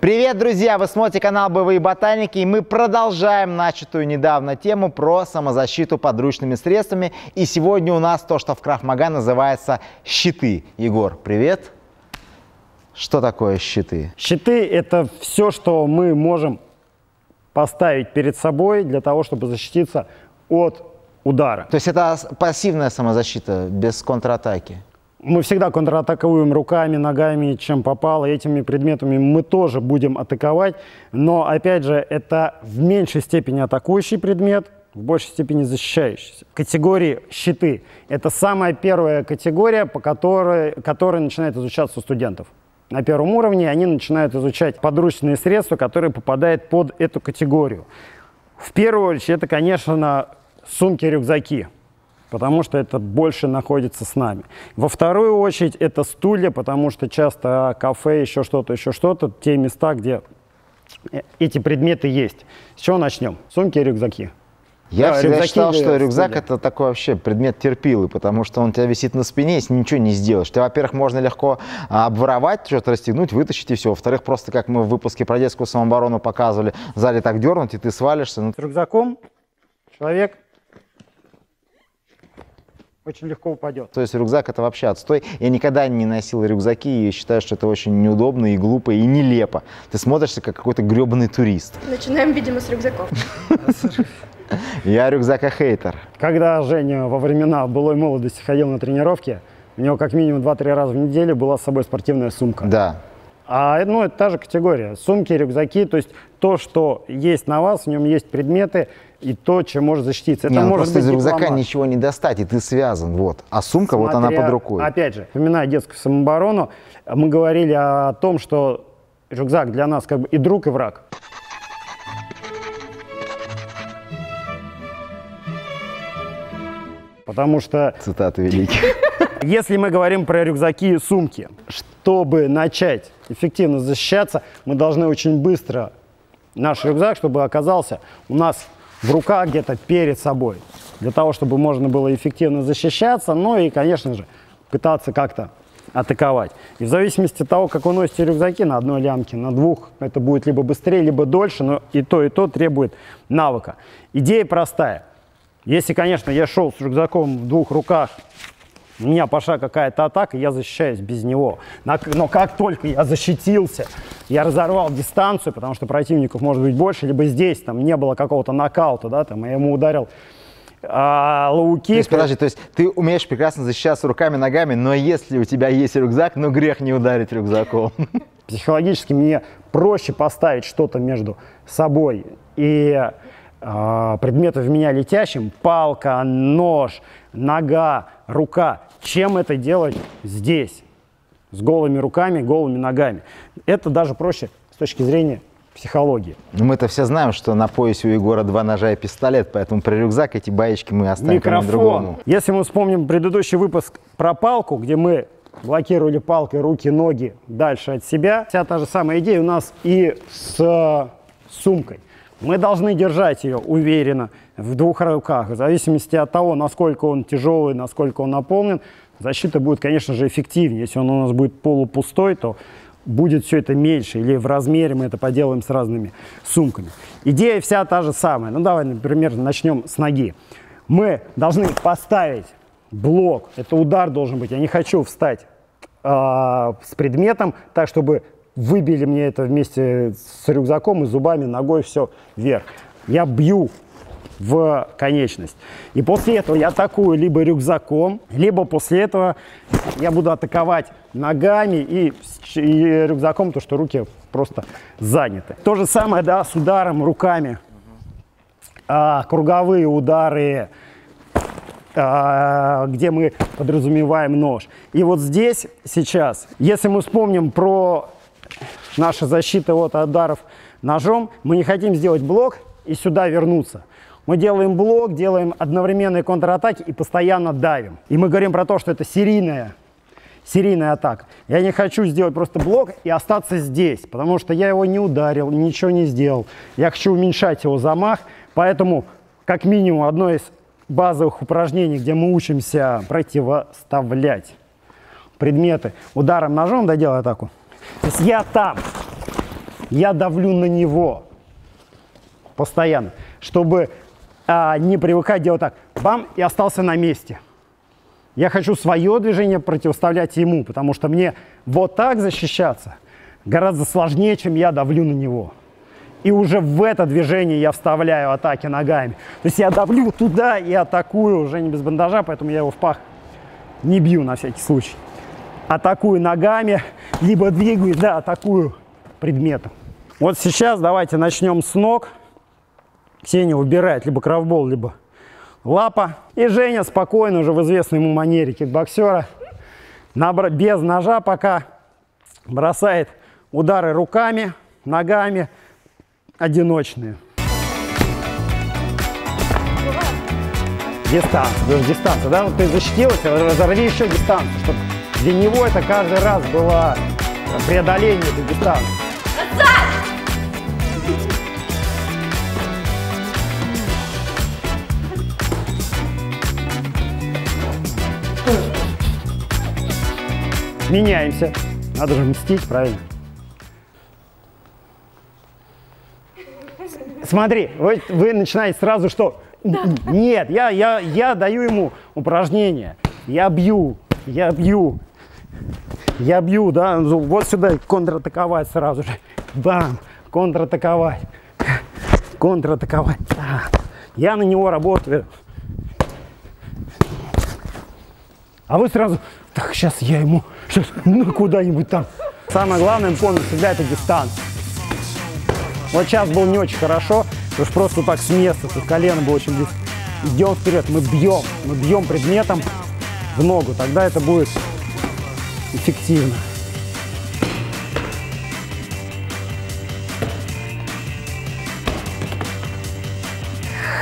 Привет, друзья! Вы смотрите канал Боевые ботаники, и мы продолжаем начатую недавно тему про самозащиту подручными средствами. И сегодня у нас то, что в крав-мага называется щиты. Егор, привет! Что такое щиты? Щиты — это все, что мы можем поставить перед собой для того, чтобы защититься от удара. То есть это пассивная самозащита без контратаки? Мы всегда контратакуем руками, ногами, чем попало. Этими предметами мы тоже будем атаковать. Но, опять же, это в меньшей степени атакующий предмет, в большей степени защищающийся. Категории щиты — это самая первая категория, по которой начинает изучаться у студентов. На первом уровне они начинают изучать подручные средства, которые попадают под эту категорию. В первую очередь это, конечно, сумки-рюкзаки, потому что это больше находится с нами. Во вторую очередь это стулья, потому что часто кафе, еще что-то, те места, где эти предметы есть. С чего начнем? Сумки и рюкзаки. Я всегда считал, что рюкзак — это такой вообще предмет терпилы, потому что он у тебя висит на спине, если ничего не сделаешь. Ты, во-первых, можно легко обворовать, что-то расстегнуть, вытащить и все. Во-вторых, просто как мы в выпуске про детскую самооборону показывали, в зале так дернуть, и ты свалишься. С рюкзаком человек очень легко упадет. То есть рюкзак — это вообще отстой. Я никогда не носил рюкзаки и считаю, что это очень неудобно и глупо, и нелепо. Ты смотришься как какой-то гребаный турист. Начинаем, видимо, с рюкзаков. Я рюкзака-хейтер. Когда Женя во времена былой молодости ходил на тренировки, у него как минимум 2-3 раза в неделю была с собой спортивная сумка. Да. Ну, это та же категория. Сумки, рюкзаки, то есть то, что есть на вас, в нем есть предметы и то, чем может защититься. Это может быть из рюкзака ничего не достать, и ты связан, вот. А сумка, вот она под рукой. Опять же, вспоминая детскую самооборону, мы говорили о том, что рюкзак для нас как бы и друг, и враг. Потому что... Цитаты великих. Если мы говорим про рюкзаки и сумки, чтобы начать эффективно защищаться, мы должны очень быстро наш рюкзак, чтобы оказался у нас в руках где-то перед собой, для того, чтобы можно было эффективно защищаться, ну и, конечно же, пытаться как-то атаковать. И в зависимости от того, как вы носите рюкзаки, на одной лямке, на двух, это будет либо быстрее, либо дольше, но и то требует навыка. Идея простая. Если, конечно, я шел с рюкзаком в двух руках, у меня пошла какая-то атака, я защищаюсь без него. Но как только я защитился, я разорвал дистанцию, потому что противников может быть больше, либо здесь там не было какого-то нокаута, да, там, я ему ударил лоу-кик. Подожди, то есть ты умеешь прекрасно защищаться руками, ногами, но если у тебя есть рюкзак, ну грех не ударить рюкзаком. Психологически мне проще поставить что-то между собой и предметы в меня летящим, палка, нож, нога, рука, чем это делать здесь, с голыми руками, голыми ногами. Это даже проще с точки зрения психологии. Мы-то все знаем, что на поясе у Егора 2 ножа и пистолет, поэтому про рюкзак эти баечки мы оставим другому. Если мы вспомним предыдущий выпуск про палку, где мы блокировали палкой руки, ноги дальше от себя, вся та же самая идея у нас и с сумкой. Мы должны держать ее уверенно в двух руках. В зависимости от того, насколько он тяжелый, насколько он наполнен, защита будет, конечно же, эффективнее. Если он у нас будет полупустой, то будет все это меньше. Или в размере мы это поделаем с разными сумками. Идея вся та же самая. Ну, давай, например, начнем с ноги. Мы должны поставить блок. Это удар должен быть. Я не хочу встать с предметом так, чтобы... Выбили мне это вместе с рюкзаком и зубами, ногой, все вверх. Я бью в конечность. И после этого я атакую либо рюкзаком, либо после этого я буду атаковать ногами и рюкзаком, потому что руки просто заняты. То же самое, да, с ударом руками. Круговые удары, где мы подразумеваем нож. И вот здесь сейчас, если мы вспомним про... Наша защита от ударов ножом. Мы не хотим сделать блок и сюда вернуться. Мы делаем блок, делаем одновременные контратаки и постоянно давим. И мы говорим про то, что это серийная атака. Я не хочу сделать просто блок и остаться здесь, потому что я его не ударил, ничего не сделал. Я хочу уменьшать его замах, поэтому как минимум одно из базовых упражнений, где мы учимся противоставлять предметы ударом ножом, доделай атаку. То есть я там, я давлю на него постоянно, чтобы не привыкать делать так, бам, и остался на месте. Я хочу свое движение противоставлять ему, потому что мне вот так защищаться гораздо сложнее, чем я давлю на него. И уже в это движение я вставляю атаки ногами. То есть я давлю туда и атакую уже не без бандажа, поэтому я его в пах не бью на всякий случай. Атакую ногами, либо двигаю, да, атакую предметом. Вот сейчас давайте начнем с ног. Ксения выбирает либо кровбол, либо лапа. И Женя спокойно, уже в известной ему манере кикбоксера, без ножа пока, бросает удары руками, ногами, одиночные. Дистанция, дистанция, да? Вот ты защитилась, разорви еще дистанцию, чтобы для него это каждый раз было преодоление этой дистанции. Меняемся. Надо же мстить, правильно? Смотри, вы начинаете сразу что? Да. Нет, я даю ему упражнение. Я бью, да? Вот сюда контратаковать сразу же. Бам! Контратаковать. Контратаковать. Я на него работаю. А вы сразу, так, сейчас я ему, сейчас, ну, куда-нибудь там. Самое главное, помню, всегда это дистанция. Вот сейчас был не очень хорошо, потому что просто так с места, с колена было очень близко. Идем вперед, мы бьем предметом в ногу, тогда это будет эффективно.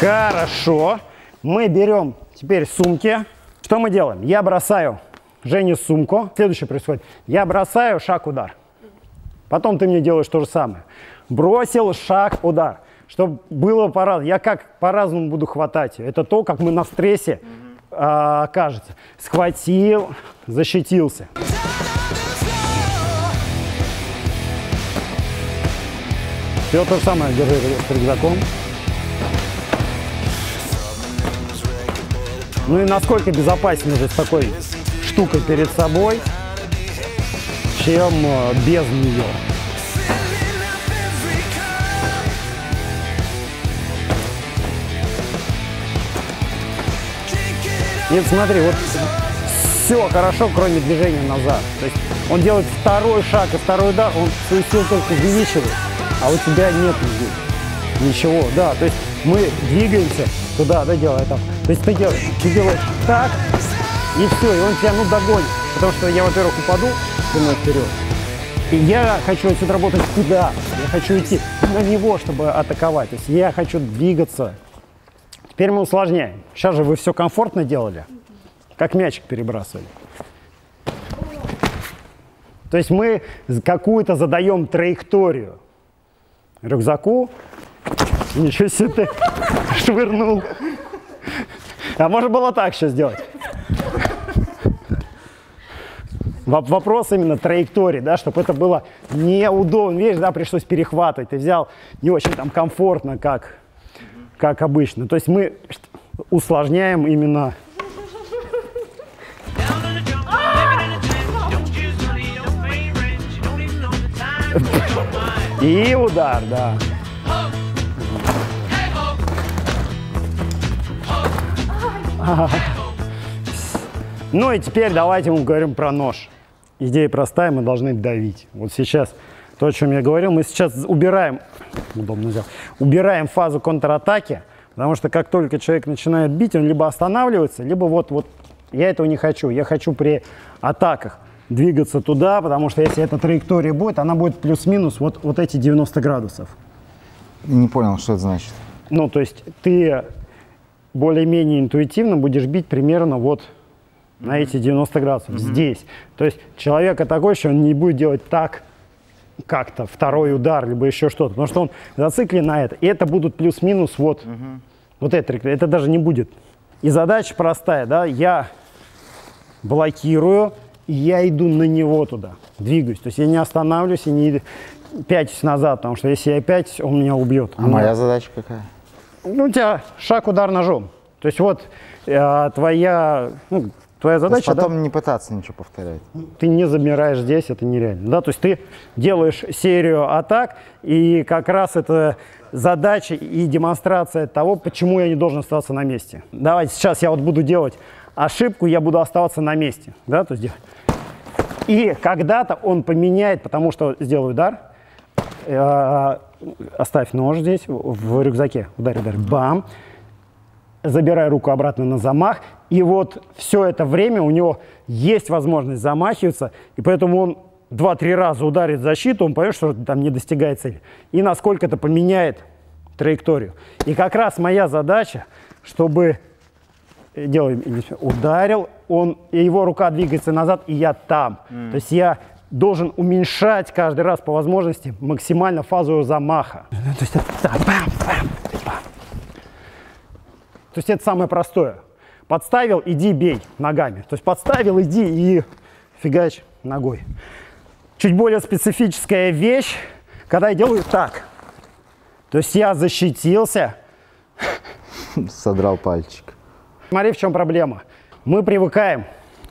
Хорошо, мы берем теперь сумки. Что мы делаем? Я бросаю Жене сумку. Следующее происходит. Я бросаю шаг-удар. Потом ты мне делаешь то же самое. Бросил шаг-удар. Чтобы было по-разному. Я как по-разному буду хватать. Это то, как мы на стрессе окажется. Схватил, защитился. Все то же самое. Держи с рюкзаком. Ну и насколько безопаснее уже с такой штукой перед собой, чем без нее. И смотри, вот все хорошо, кроме движения назад. То есть он делает второй шаг и второй удар, он свою силу только увеличивает, а у тебя нет здесь ничего. Да, то есть мы двигаемся туда, да, делай там. То есть ты делаешь так, и все, и он тебя, ну, догонит. Потому что я, во-первых, упаду спиной вперед. И я хочу отсюда работать куда? Я хочу идти на него, чтобы атаковать. То есть я хочу двигаться. Теперь мы усложняем. Сейчас же вы все комфортно делали, как мячик перебрасывали. То есть мы какую-то задаем траекторию рюкзаку. Ничего себе ты швырнул. А можно было так еще сделать. Вопрос именно траектории, да, чтобы это было неудобно. Видишь, да, пришлось перехватывать. Ты взял не очень там комфортно, как обычно. То есть мы усложняем именно. И удар, да. Ну и теперь давайте мы говорим про нож. Идея простая, мы должны давить. Вот сейчас то, о чем я говорил, мы сейчас убираем, удобно взял, убираем фазу контратаки, потому что как только человек начинает бить, он либо останавливается, либо вот, я этого не хочу. Я хочу при атаках двигаться туда, потому что если эта траектория будет, она будет плюс-минус вот эти 90 градусов. Не понял, что это значит. Ну, то есть ты более-менее интуитивно будешь бить примерно вот на эти 90 градусов, здесь. То есть человек такой, что он не будет делать так как-то, второй удар, либо еще что-то, потому что он зациклен на это. И это будут плюс-минус вот это даже не будет. И задача простая, да, я блокирую, и я иду на него туда. двигаюсь. То есть я не останавливаюсь и не пятюсь назад, потому что если я пятюсь, он меня убьет. А моя задача какая? Ну, у тебя шаг, удар ножом. То есть вот твоя задача... потом, да, не пытаться ничего повторять. Ты не замираешь здесь, это нереально. Да? То есть ты делаешь серию атак, и как раз это задача и демонстрация того, почему я не должен оставаться на месте. Давайте сейчас я вот буду делать ошибку, я буду оставаться на месте. Да? То есть, и когда-то он поменяет, потому что сделаю удар, оставь нож здесь в рюкзаке, ударь, ударь, бам. Забирай руку обратно на замах, и вот все это время у него есть возможность замахиваться, и поэтому он 2-3 раза ударит в защиту, он поймет, что там не достигает цели. И насколько это поменяет траекторию. И как раз моя задача, чтобы... Делаем, ударил, он, его рука двигается назад, и я там. То есть я должен уменьшать каждый раз по возможности максимально фазу замаха. То есть это самое простое. Подставил, иди, бей ногами. То есть подставил, иди и фигач ногой. Чуть более специфическая вещь, когда я делаю так. То есть я защитился. Содрал пальчик. Смотри, в чем проблема. Мы привыкаем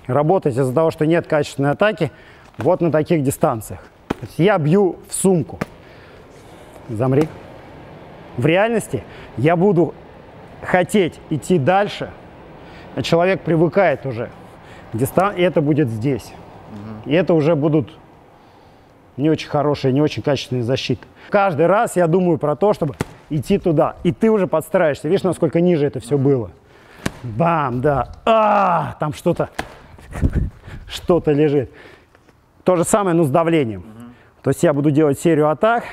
работать из-за того, что нет качественной атаки, вот на таких дистанциях. То есть я бью в сумку. Замри. В реальности я буду... хотеть идти дальше, а человек привыкает уже, и это будет здесь. И это уже будут не очень хорошие, не очень качественные защиты. Каждый раз я думаю про то, чтобы идти туда, и ты уже подстраиваешься. Видишь, насколько ниже это все было? Бам, да. А, там что-то лежит. То же самое, но с давлением. То есть я буду делать серию атак.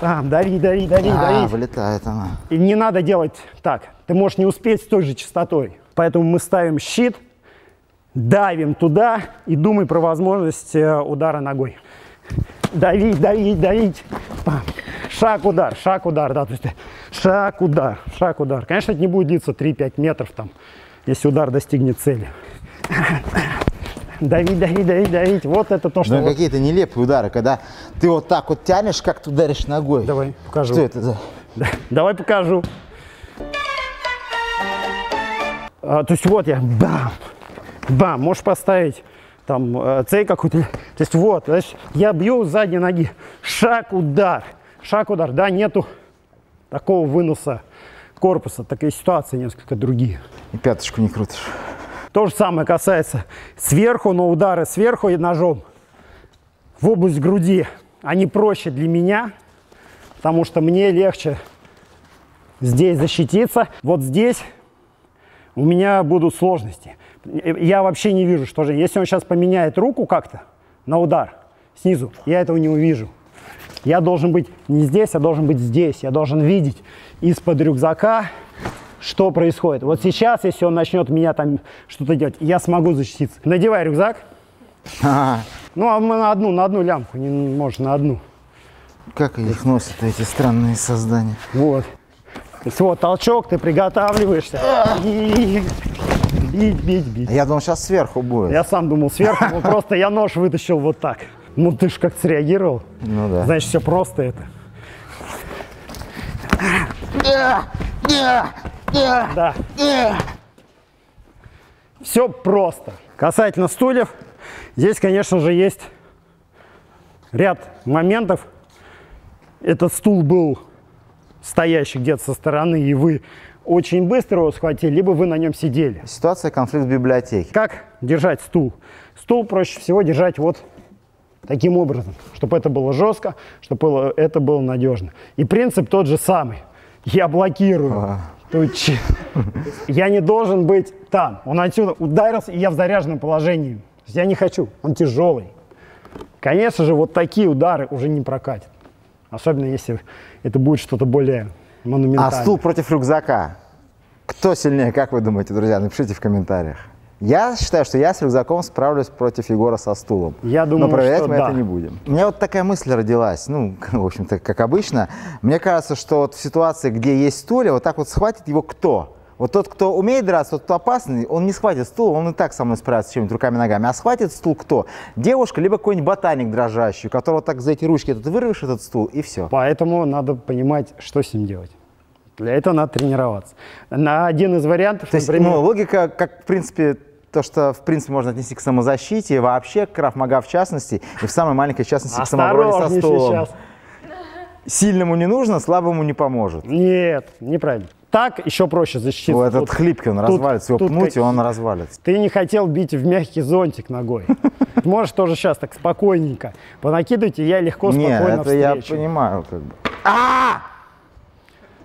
Там, дави, дави, дави, дави. Вылетает она. И не надо делать так. Ты можешь не успеть с той же частотой. Поэтому мы ставим щит, давим туда и думай про возможность удара ногой. Давить, давить, давить. Шаг, удар, шаг, удар. Да, то есть шаг, удар, шаг, удар. Конечно, это не будет длиться 3-5 метров, там, если удар достигнет цели. Давить, давить, давить, давить. Вот это то, что... Ну, вот... какие-то нелепые удары, когда ты вот так вот тянешь, как ты ударишь ногой. Давай покажу. Что это за... Да. Давай покажу. То есть вот я, бам, бам, можешь поставить там цель какую-то. То есть вот, значит, я бью с задней ноги. Шаг, удар, шаг, удар. Да, нету такого выноса корпуса, такие ситуации несколько другие. И пяточку не крутишь. То же самое касается сверху, но удары сверху и ножом в область груди. Они проще для меня, потому что мне легче здесь защититься. Вот здесь у меня будут сложности. Я вообще не вижу, что же. Если он сейчас поменяет руку как-то на удар снизу, я этого не увижу. Я должен быть не здесь, а должен быть здесь. Я должен видеть из-под рюкзака, что происходит. Вот сейчас, если он начнет меня там что-то делать, я смогу защититься. Надевай рюкзак. Ну, а мы на одну лямку, не может, на одну. Как их носят эти странные создания? Вот. То есть вот толчок, ты приготавливаешься. Бить, бить, бить. Я думал, сейчас сверху будет. Я сам думал сверху, но просто я нож вытащил вот так. Ну, ты же как-то среагировал. Ну да. Значит, все просто это. Да. Все просто. Касательно стульев, здесь, конечно же, есть ряд моментов. Этот стул был стоящий где-то со стороны, и вы очень быстро его схватили, либо вы на нем сидели. Ситуация, конфликт в библиотеке. Как держать стул? Стул проще всего держать вот таким образом, чтобы это было жестко, чтобы это было надежно. И принцип тот же самый. Я блокирую. Я не должен быть там. Он отсюда ударился, и я в заряженном положении. Я не хочу. Он тяжелый. Конечно же, вот такие удары уже не прокатят. Особенно, если это будет что-то более монументальное. А стул против рюкзака. Кто сильнее, как вы думаете, друзья? Напишите в комментариях. Я считаю, что я с рюкзаком справлюсь против Егора со стулом. Я думаю, но проверять что мы да. это не будем. У меня вот такая мысль родилась, ну, в общем-то, как обычно. Мне кажется, что вот в ситуации, где есть стулья, вот так вот схватит его кто? Вот тот, кто умеет драться, тот, кто опасный, он не схватит стул, он и так со мной справится с чем-нибудь руками-ногами. А схватит стул кто? Девушка, либо какой-нибудь ботаник дрожащий, у которого так за эти ручки этот вырвешь этот стул, и все. Поэтому надо понимать, что с ним делать. Для этого надо тренироваться. На один из вариантов, то есть, например... ну, логика, как, в принципе, то, что, в принципе, можно отнести к самозащите, и вообще к крав-мага в частности, и в самой маленькой частности к самообороне со стулом. Сейчас. Сильному не нужно, слабому не поможет. Нет, неправильно. Так еще проще защититься. Вот этот хлипкий, он развалится, его пнуть, и он развалится. Ты не хотел бить в мягкий зонтик ногой. Можешь тоже сейчас так спокойненько понакидывать, и я легко, спокойно встречу. Нет, это я понимаю.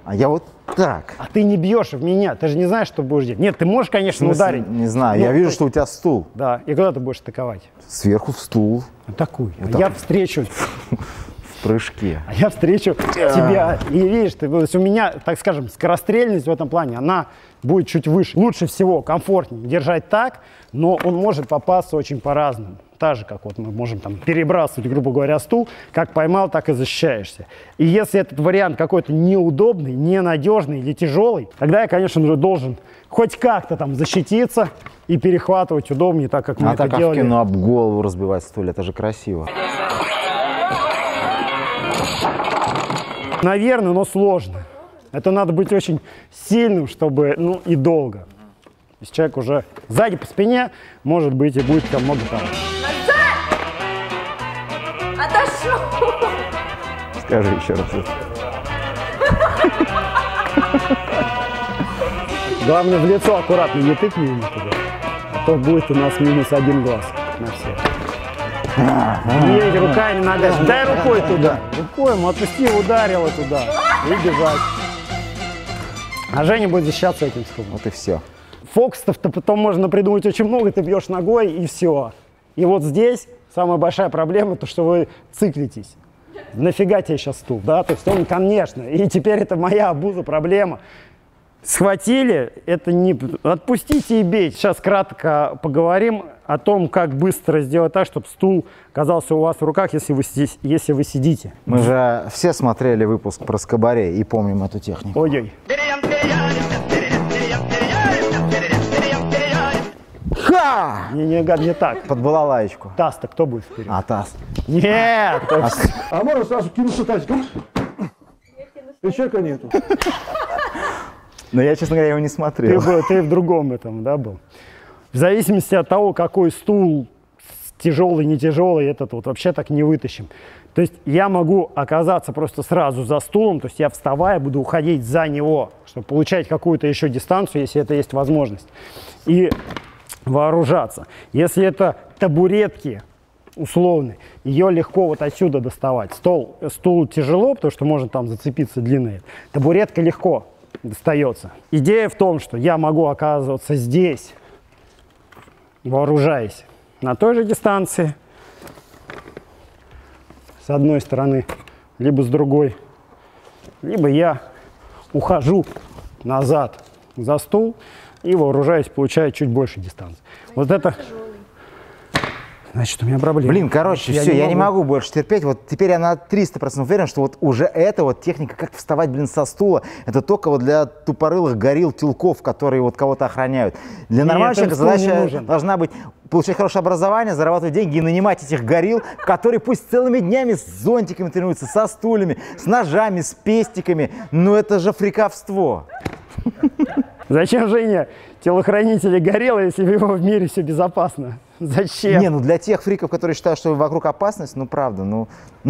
А я вот так. А ты не бьешь в меня, ты же не знаешь, что будешь делать. Нет, ты можешь, конечно, ударить. Не знаю, я вижу, что у тебя стул. Да, и куда ты будешь атаковать? Сверху в стул. Атакуй. Я встречу... прыжки. А я встречу тебя, и видишь, ты, у меня, так скажем, скорострельность в этом плане, она будет чуть выше. Лучше всего, комфортнее держать так, но он может попасться очень по-разному. Так же, как вот мы можем там перебрасывать, грубо говоря, стул, как поймал, так и защищаешься. И если этот вариант какой-то неудобный, ненадежный или тяжелый, тогда я, конечно же, должен хоть как-то там защититься и перехватывать удобнее, так как мы это делали. А так кино об голову разбивать стуль, это же красиво. Наверное, но сложно. Это надо быть очень сильным, чтобы, ну, и долго. Если человек уже сзади по спине, может быть, и будет там много там. Назад! Отошел! Скажи еще раз. Главное, в лицо аккуратно не тыкни ему туда. А то будет у нас -1 глаз на всех. Бей руками, ногами. Дай рукой туда. Рукой ему отпусти, ударила туда. И бежать. А Женя будет защищаться этим стулом. Вот и все. Фокусов-то потом можно придумать очень много. Ты бьешь ногой, и все. И вот здесь самая большая проблема, то что вы циклитесь. Нафига тебе сейчас стул? Да, то есть он, конечно. И теперь это моя обуза, проблема. Схватили, это не... Отпустите и бейте. Сейчас кратко поговорим о том, как быстро сделать так, чтобы стул оказался у вас в руках, если вы сидите. Мы же все смотрели выпуск про скабаре и помним эту технику. Ой-ой. Ха! Не так. Под балалаечку. Таз-то кто будет вперед? А, таз. Нет! А можно сразу кинуться тазиком? И человека нету. Но я, честно говоря, его не смотрел. Ты в другом этом, да, был? В зависимости от того, какой стул, тяжелый, не тяжелый, этот вот вообще так не вытащим. То есть я могу оказаться просто сразу за стулом, то есть я, вставая, буду уходить за него, чтобы получать какую-то еще дистанцию, если это есть возможность, и вооружаться. Если это табуретки условные, ее легко вот отсюда доставать. Стул тяжело, потому что можно там зацепиться длинной. Табуретка легко достается. Идея в том, что я могу оказываться здесь, вооружаясь на той же дистанции, с одной стороны, либо с другой, либо я ухожу назад за стул и, вооружаясь, получаю чуть больше дистанции. Вот это... Значит, у меня проблема. Блин, короче, все, я не могу больше терпеть. Вот теперь я на 300% уверен, что вот уже эта вот техника, как вставать, блин, со стула, это только вот для тупорылых горилл, тюлков, которые вот кого-то охраняют. Для нормального человека задача должна быть получать хорошее образование, зарабатывать деньги и нанимать этих горилл, которые пусть целыми днями с зонтиками тренируются, со стульями, с ножами, с пестиками. Ну это же фрикавство. Зачем, Женя, телохранители гориллы, если в его мире все безопасно? Зачем? Не, ну для тех фриков, которые считают, что вокруг опасность, ну правда, ну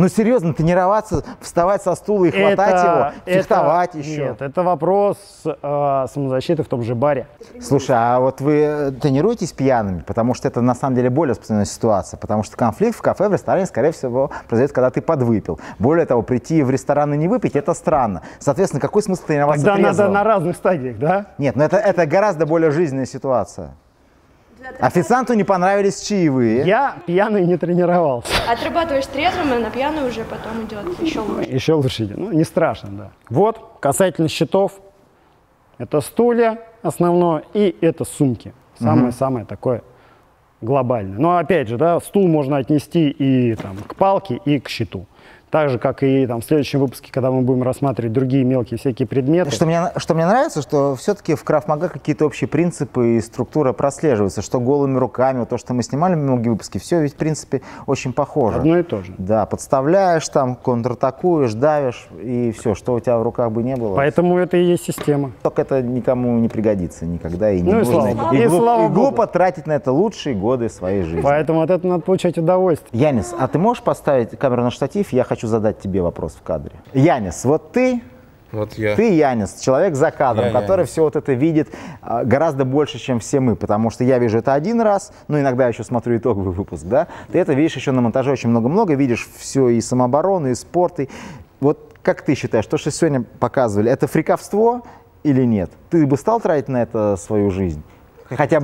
серьезно, тренироваться, вставать со стула и хватать его, фехтовать еще. Нет, это вопрос самозащиты в том же баре. Слушай, а вот вы тренируетесь пьяными, потому что это на самом деле более распространенная ситуация, потому что конфликт в кафе, в ресторане, скорее всего, произойдет, когда ты подвыпил. Более того, прийти в ресторан и не выпить, это странно. Соответственно, какой смысл тренироваться трезвым? Тогда надо на разных стадиях, да? Нет, но это гораздо более жизненная ситуация. Официанту не понравились чаевые. Я пьяный не тренировался. Отрабатываешь трезвым, и на пьяную уже потом идет еще лучше. Еще лучше идет. Ну, не страшно, да. Вот, касательно щитов. Это стулья основное, и это сумки. Самое-самое такое глобальное. Но опять же, да, стул можно отнести и там, к палке, и к щиту. Так же, как и там, в следующем выпуске, когда мы будем рассматривать другие мелкие всякие предметы. Что мне нравится, что все-таки в крав-мага какие-то общие принципы и структура прослеживаются. Что голыми руками, то, что мы снимали в многие выпуски, все ведь в принципе очень похоже. Одно и то же. Да, подставляешь, там, контратакуешь, давишь, и все, что у тебя в руках бы не было. Поэтому это и есть система. Только это никому не пригодится никогда. И не глупо тратить на это лучшие годы своей жизни. Поэтому от этого надо получать удовольствие. Янис, а ты можешь поставить камеру на штатив? Я хочу задать тебе вопрос в кадре. Янис, вот ты, я. Ты, Янис, человек за кадром, который все вот это видит гораздо больше, чем все мы, потому что я вижу это один раз, но иногда я еще смотрю итоговый выпуск, да? Ты это видишь еще на монтаже очень много-много, видишь все и самооборону, и спорт. И... Вот как ты считаешь, то, что сегодня показывали, это фриковство или нет? Ты бы стал тратить на это свою жизнь? Хотя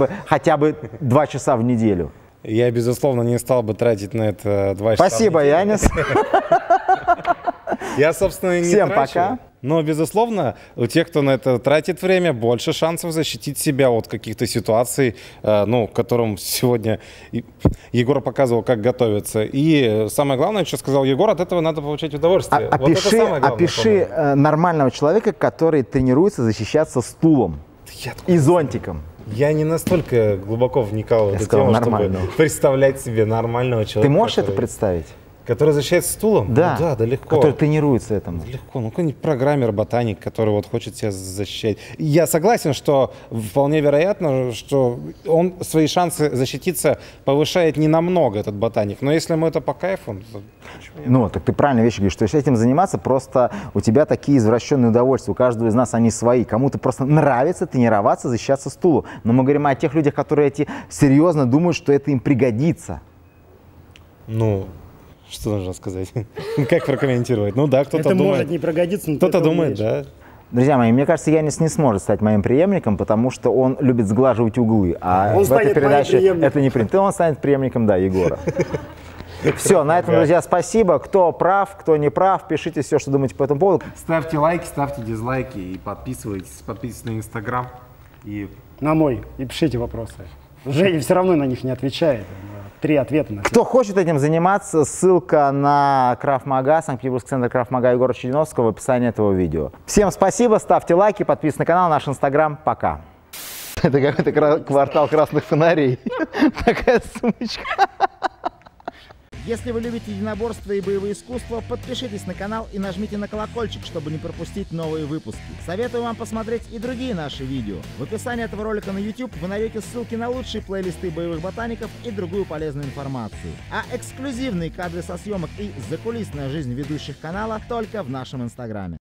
бы 2 часа в неделю? Я, безусловно, не стал бы тратить на это 2 часа. Спасибо, Янис. Я, собственно, и не трачу. Всем пока. Но, безусловно, у тех, кто на это тратит время, больше шансов защитить себя от каких-то ситуаций, ну, к которым сегодня Егор показывал, как готовиться. И самое главное, что сказал Егор, от этого надо получать удовольствие. Опиши нормального человека, который тренируется защищаться стулом и зонтиком. Я не настолько глубоко вникал в эту тему, чтобы представлять себе нормального человека. Ты можешь это представить? Который защищается стулом? Да. Ну, да легко. Который тренируется этому. Да, легко. Ну, какой-нибудь программер, ботаник, который вот хочет себя защищать. Я согласен, что вполне вероятно, что он свои шансы защититься повышает не намного, этот ботаник. Но если ему это по кайфу, то... Ну, так ты правильно вещи говоришь, что если этим заниматься, просто у тебя такие извращенные удовольствия. У каждого из нас они свои. Кому-то просто нравится тренироваться, защищаться стулу. Но мы говорим о тех людях, которые серьезно думают, что это им пригодится. Ну... Что нужно сказать? Как прокомментировать? Ну да, кто-то думает. Это может не прогодиться, но кто-то думает, да. Друзья мои, мне кажется, Янис не сможет стать моим преемником, потому что он любит сглаживать углы. А в этой передаче это не принято. Он станет преемником, да, Егора. Все, на этом, друзья, спасибо. Кто прав, кто не прав, пишите все, что думаете по этому поводу. Ставьте лайки, ставьте дизлайки и подписывайтесь. Подписывайтесь на Инстаграм. На мой. И пишите вопросы. Женя все равно на них не отвечает. 3 ответа на все. Кто хочет этим заниматься, ссылка на Крав-Мага, Санкт-Петербургский центр Крав-Мага Егора Черниновского в описании этого видео. Всем спасибо, ставьте лайки, подписывайтесь на канал, наш Инстаграм. Пока. Это какой-то квартал красных фонарей. Такая сумочка. Если вы любите единоборства и боевые искусства, подпишитесь на канал и нажмите на колокольчик, чтобы не пропустить новые выпуски. Советую вам посмотреть и другие наши видео. В описании этого ролика на YouTube вы найдете ссылки на лучшие плейлисты боевых ботаников и другую полезную информацию. А эксклюзивные кадры со съемок и закулисная жизнь ведущих канала только в нашем Инстаграме.